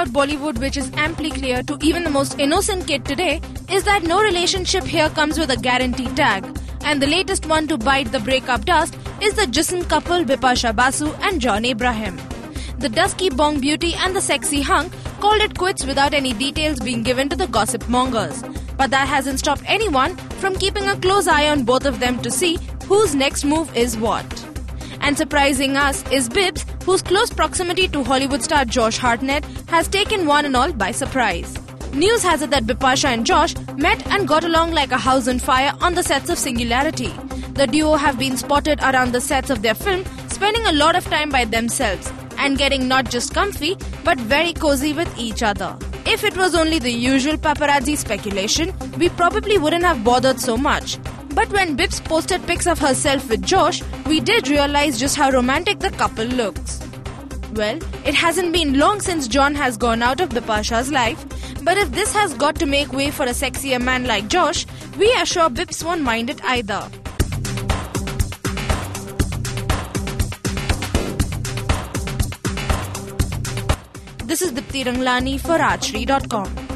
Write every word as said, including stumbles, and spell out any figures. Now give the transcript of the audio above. about Bollywood, which is amply clear to even the most innocent kid today, is that no relationship here comes with a guarantee tag. And the latest one to bite the breakup dust is the Jism couple Bipasha Basu and John Abraham. The dusky bong beauty and the sexy hunk called it quits without any details being given to the gossip mongers. But that hasn't stopped anyone from keeping a close eye on both of them to see whose next move is what. And surprising us is Bibs, whose close proximity to Hollywood star Josh Hartnett has taken one and all by surprise. News has it that Bipasha and Josh met and got along like a house on fire on the sets of Singularity. The duo have been spotted around the sets of their film, spending a lot of time by themselves and getting not just comfy, but very cozy with each other. If it was only the usual paparazzi speculation, we probably wouldn't have bothered so much. But when Bibs posted pics of herself with Josh, we did realize just how romantic the couple looks. Well, it hasn't been long since John has gone out of Bipasha's life, but if this has got to make way for a sexier man like Josh, we are sure Bibs won't mind it either. This is Dipti Ranglani for Rajshri dot com.